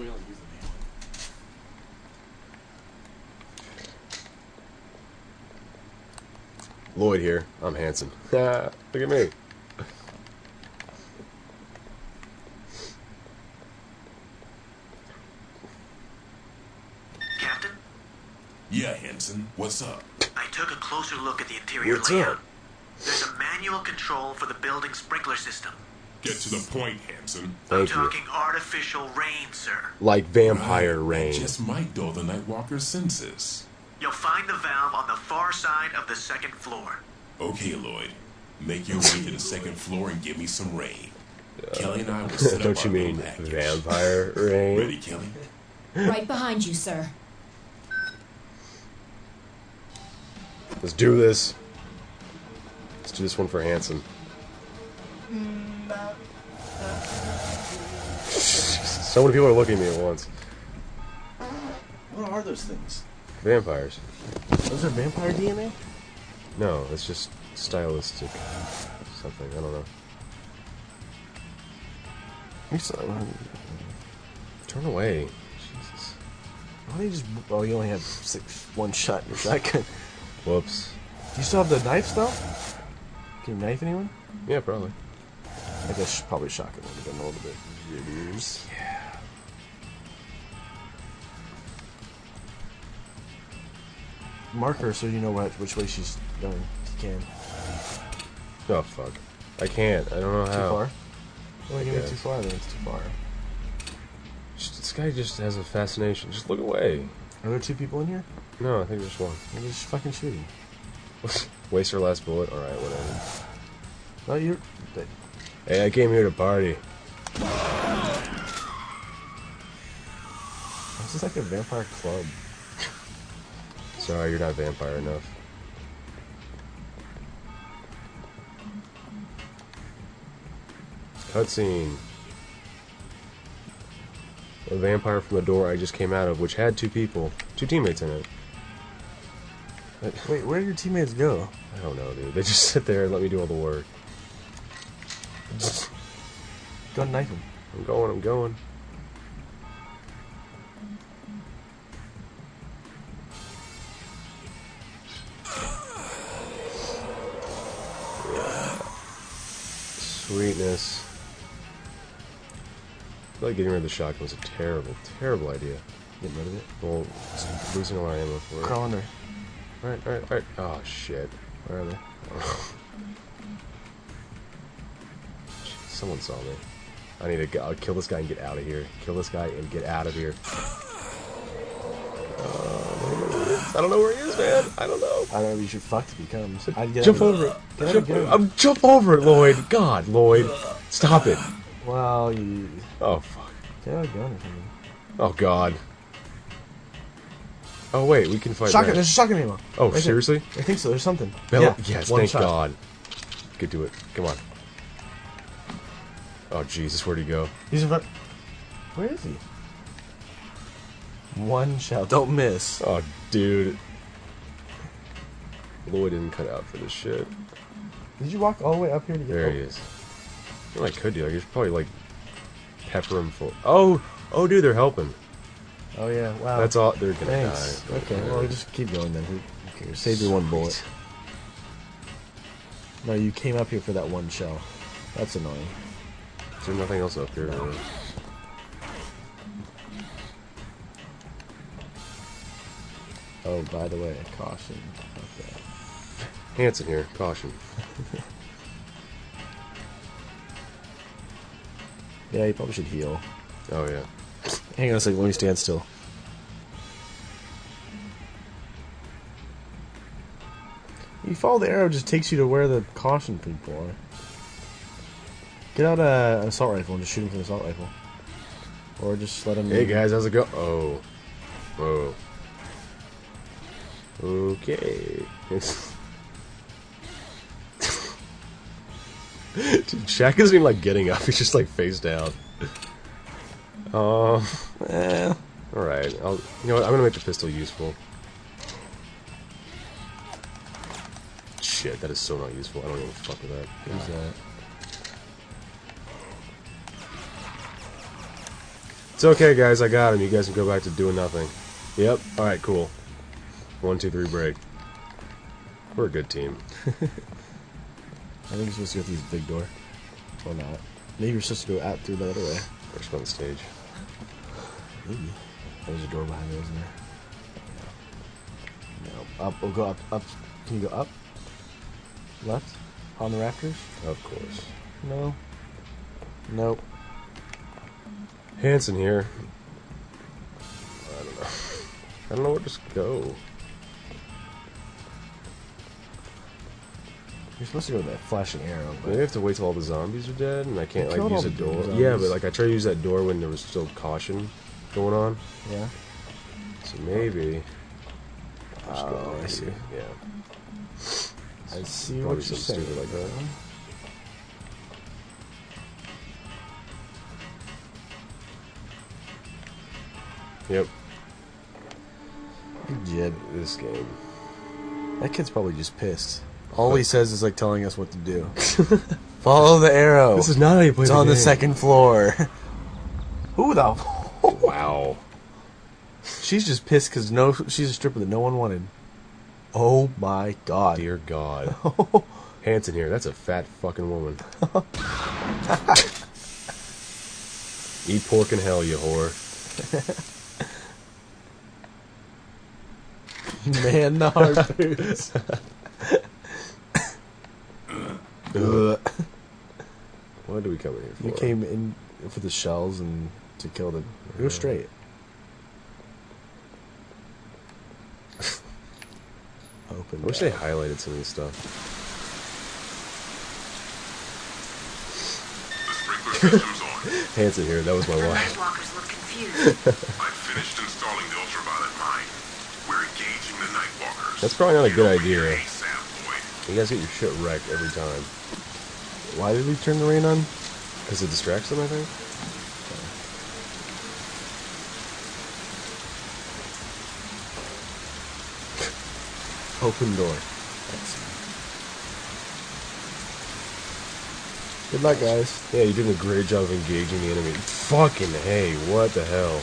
we only use the main one. Lloyd here. I'm Hansen. Look at me. Captain? Yeah, Hansen. What's up? I took a closer look at the interior layout. There's a manual control for the building sprinkler system. Get to the point, Hansen. I'm talking artificial rain, sir. Like vampire rain. Just might dull the Nightwalker's senses. You'll find the valve on the far side of the second floor. Okay, Lloyd. Make your way to the second floor and give me some rain. Kelly and I will set up our little package. Don't you mean vampire rain? Ready, Kelly? Right behind you, sir. Let's do this. Let's do this one for Hansen. So many people are looking at me at once. What are those things? Vampires. Those are vampire DNA? No, it's just stylistic something. I don't know. Turn away. Jesus. Why do you just? Oh, you only have one shot in your shotgun. Whoops. You still have the knives though? Can you knife anyone? Yeah, probably. I guess probably shotgun would have been a little bit. Yeah. Mark her so you know which way she's going. If you can. Oh fuck! I can't. I don't know how. Too far. Well, give me too far. Then it's too far. This guy just has a fascination. Just look away. Are there two people in here? No, I think there's one. You're just fucking shooting. Waste her last bullet. All right, whatever. No, you're. Hey, I came here to party. This is like a vampire club. Sorry, you're not vampire enough. Cutscene. A vampire from the door I just came out of, which had two teammates in it. Wait, where did your teammates go? I don't know, dude. They just sit there and let me do all the work. Go knife him. I'm going. Sweetness. I feel like getting rid of the shotgun was a terrible, terrible idea. Getting rid of it? Well, losing all our ammo for it. Crawl in there. Alright. Oh, shit. Where are they? Someone saw me. I need to I'll kill this guy and get out of here. Kill this guy and get out of here. I don't know where he is, man. I don't know. You should fuck if he comes. Jump over it. Jump over it, Lloyd. God, Lloyd. Stop it. Well, you... Oh, fuck. Get out of gun or something. Oh, God. Oh, wait. We can fight back. There's a shotgun ammo. Oh, right seriously? I think so. There's something. Yeah. Yes, thank God. Could do it. Come on. Oh, Jesus. Where'd he go? He's in front. Where is he? One shot. Don't miss. Oh, dude. Lloyd didn't cut out for this shit. Did you walk all the way up here to get there? He is. Well, I could do. I could probably, like, pepper him full. Oh! Oh, dude, they're helping. Oh, yeah. Wow. That's all. They're gonna die. Okay, well, just keep going then. Who cares? Save your one bullet. No, you came up here for that one shell. That's annoying. There's nothing else up here, really. Oh, by the way, caution. Okay. Hansen here, caution. Yeah, you probably should heal. Oh, yeah. Hang on a second, let me stand still. You follow the arrow, it just takes you to where the caution people are. Get out an assault rifle and just shoot him with an assault rifle. Or just let him... Hey, guys, how's it go? Oh. Whoa. Okay. Dude, Shaq isn't even like getting up, he's just like face down. Alright, you know what, I'm gonna make the pistol useful. Shit, that is so not useful, I don't give a fuck with that. Who's that? It's okay, guys. I got him. You guys can go back to doing nothing. Yep. Alright, cool. 1, 2, 3, break. We're a good team. I think you're supposed to go through this big door. Or not. Maybe you're supposed to go out through the other way. First one stage. Maybe. There's a door behind me, isn't there? No. Up. We'll go up. Up. Can you go up? Left? On the rafters? Of course. No. Nope. Hansen here. I don't know. I don't know where to go. You're supposed to go with that flashing arrow. But maybe I have to wait till all the zombies are dead, and I can't like use a door. Yeah, but like I tried to use that door when there was still caution going on. Yeah. So maybe. Oh, I see. Yeah. I see what you're saying. Probably something stupid like that. Yep. Jed, this game. That kid's probably just pissed. All he says is like telling us what to do. Follow the arrow. This is not how you play the game. It's on the second floor. Who the? Wow. She's just pissed because she's a stripper that no one wanted. Oh my God. Dear God. Hansen here. That's a fat fucking woman. Eat pork in hell, you whore. Man, the hard boots. What did we come in here for? We came in for the shells and to kill them. We were straight. Open. I wish they highlighted some of this stuff. The sprinkler system's on. Hansen here. That was my wife. Nightwalkers look confused. I've finished installing the ultraviolet mine. We're engaging the Nightwalkers. That's probably not a good idea. You guys get your shit wrecked every time. Why did we turn the rain on? Because it distracts them, I think? Okay. Open door. Excellent. Good luck, guys. Yeah, you're doing a great job of engaging the enemy. Fucking hey, what the hell?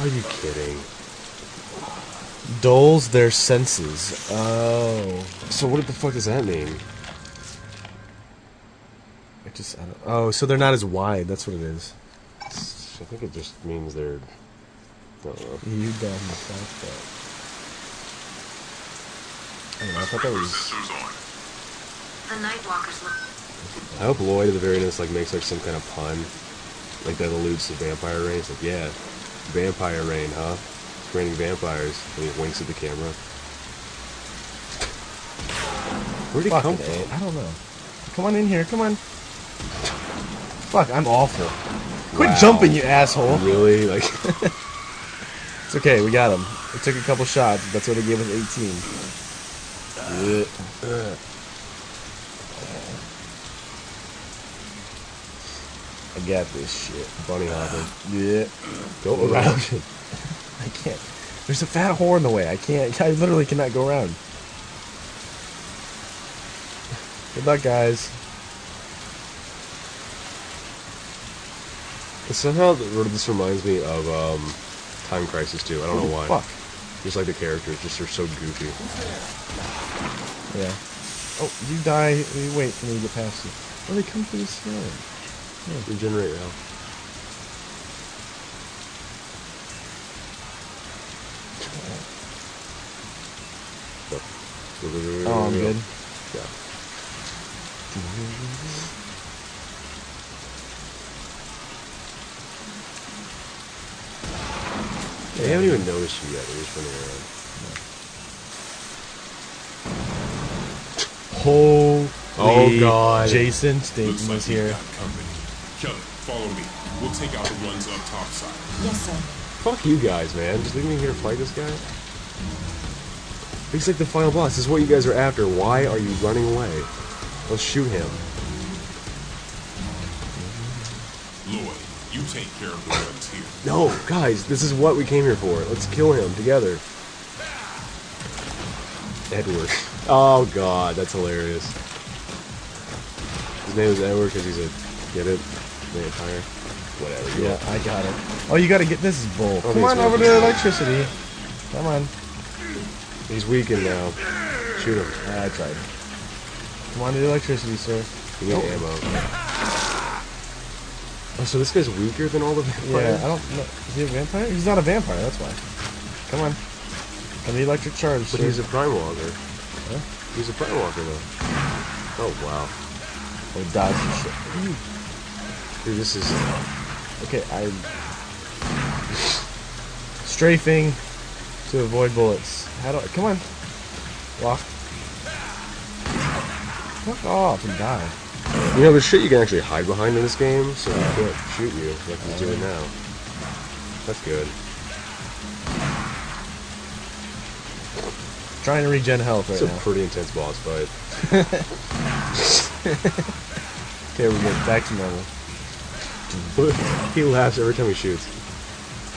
Are you kidding? Dulls their senses. Oh. So what the fuck does that mean? It just, I don't, oh, so they're not as wide. That's what it is. I think it just means they're, I don't know. You dumb fuck that. I don't know, I thought that was... The Nightwalkers look... I hope Lloyd at the very end of this like, makes like some kind of pun. Like that alludes to Vampire Rain. It's like, yeah, Vampire Rain, huh? Raining vampires, and he winks at the camera. Where'd he come from? I don't know. Come on in here, come on. Fuck, I'm awful. Quit jumping, you asshole. Really? Like... It's okay, we got him. It took a couple shots, but that's what they gave us 18. I got this shit. Bunny hopping. Yeah. Go around it. I can't. There's a fat whore in the way. I can't. I literally cannot go around. Good luck, guys. And somehow this reminds me of Time Crisis 2. I don't know why. Fuck. Just like the characters, just are so goofy. Yeah. Oh, you die. You wait for me to get past you. Oh, they come through the snow. Yeah. Regenerate your health. Oh, I'm good. Yeah. They haven't even noticed you yet. They're just running around. Oh God! Jason Stinken was here. Kelly, follow me. We'll take out the ones on top side. Yes, sir. Fuck you guys, man! Just leave me here to fight this guy. He's like the final boss. This is what you guys are after. Why are you running away? Let's shoot him. Lloyd, you take care of the ones here. No, guys, this is what we came here for. Let's kill him together. Edward. Oh, God, that's hilarious. His name is Edward because he's a... Get it? Vampire. Whatever. Yeah, I got it. Oh, you gotta get this bull. Oh, come on over to electricity. Come on. He's weakened now. Shoot him. I tried. Come on to the electricity, sir. You need ammo. Oh, so this guy's weaker than all the vampires? Yeah, I don't know. Is he a vampire? He's not a vampire, that's why. Come on. Come to the electric charge, sir. But he's a prime walker. Huh? He's a prime walker, though. Oh, wow. Oh, dodge and shit. Dude, this is... Okay, I'm... Strafing to avoid bullets. How do I... Come on. Walk. Fuck off and die. You know, there's shit you can actually hide behind in this game, so he can't shoot you like he's doing now. That's good. Trying to regen health right now. It's a pretty intense boss fight. Okay, we're good. Back to normal. He laughs every time he shoots.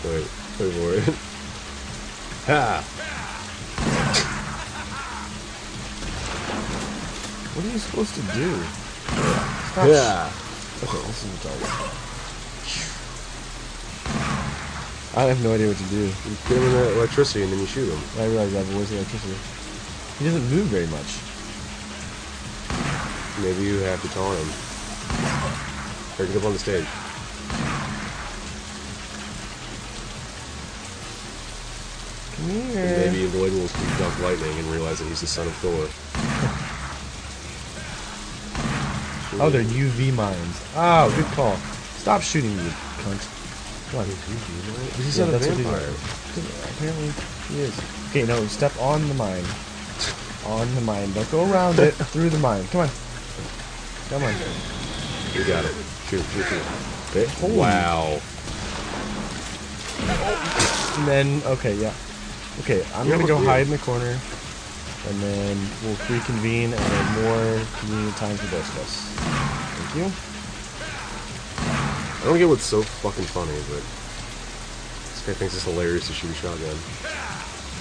Wait, wait for it. Ha! What are you supposed to do? Stop. Yeah. Okay, this is retarded. I have no idea what to do. You put him in that electricity and then you shoot him. I realize that, but where's the electricity? He doesn't move very much. Maybe you have to taunt him. Or get up on the stage. Come here. And maybe Lloyd will dunk lightning and realize that he's the son of Thor. Oh, they're UV mines. Oh, good call. Stop shooting, you cunt. What? He's not a vampire. Apparently, he is. Okay, no, step on the mine. On the mine. Don't go around it. Through the mine. Come on. Come on. You got it. Shoot, shoot, shoot. Holy. Wow. And then, okay, yeah. Okay, I'm going to go hide in the corner. And then we'll reconvene and have more convenient time for both of us. Thank you. I don't get what's so fucking funny, but this guy thinks it's hilarious to shoot a shotgun.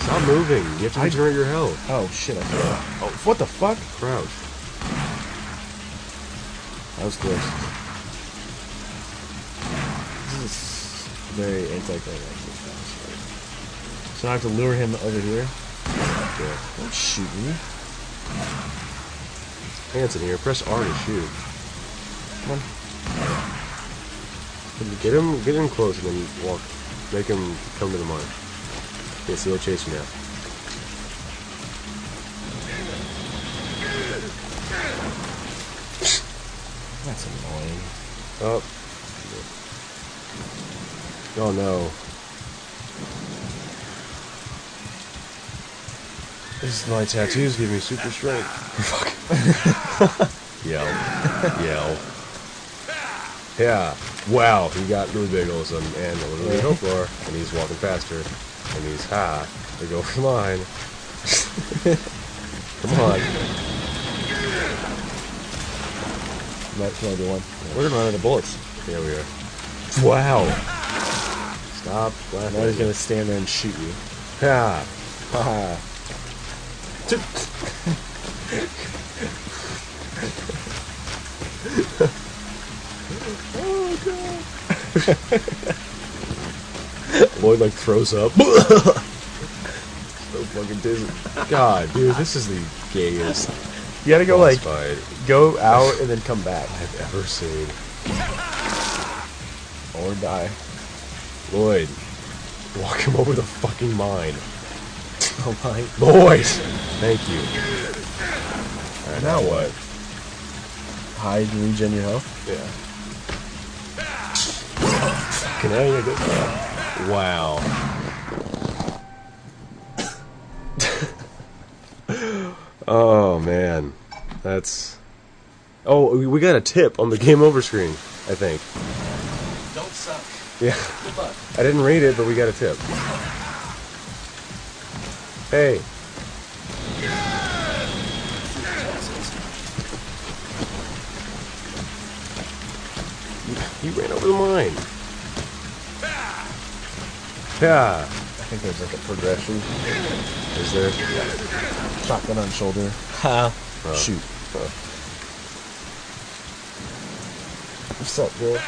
Stop moving! You have to regenerate your health. Oh shit! I forgot. Oh, what the fuck? Crouch. That was close. This is very anticlimactic. So now I have to lure him over here. Yeah. Don't shoot me. Hansen here. Press R to shoot. Come on. Get him close, and then walk. Make him come to the mine. Okay, so he'll chase you now. That's annoying. Oh. Oh no. This is my tattoos give me super strength. Fuck. Yell. Yell. Yeah. Wow. He got really big all of a sudden. And a little bit of health. And he's walking faster. And he's high. They go for mine. Come on. That's another one. We're gonna run out of bullets. There we are. Wow. Stop laughing. Now he's gonna stand there and shoot you. Yeah. Ha. Oh god! Lloyd like throws up. So fucking dizzy. God, dude, this is the gayest. You gotta go like fight. Go out and then come back. I've ever seen. Or die. Lloyd, walk him over the fucking mine. Oh my boys! Thank you. Alright, now what? Hide and regen your health? Yeah. Fucking hell, you're good. Wow. Oh man. That's. Oh, we got a tip on the game over screen, I think. Don't suck. Yeah. Good luck. I didn't read it, but we got a tip. Hey. You ran over the mine. Yeah. I think there's like a progression. Is there? Yeah. Shotgun on shoulder. Ha. Shoot. What's up, girl?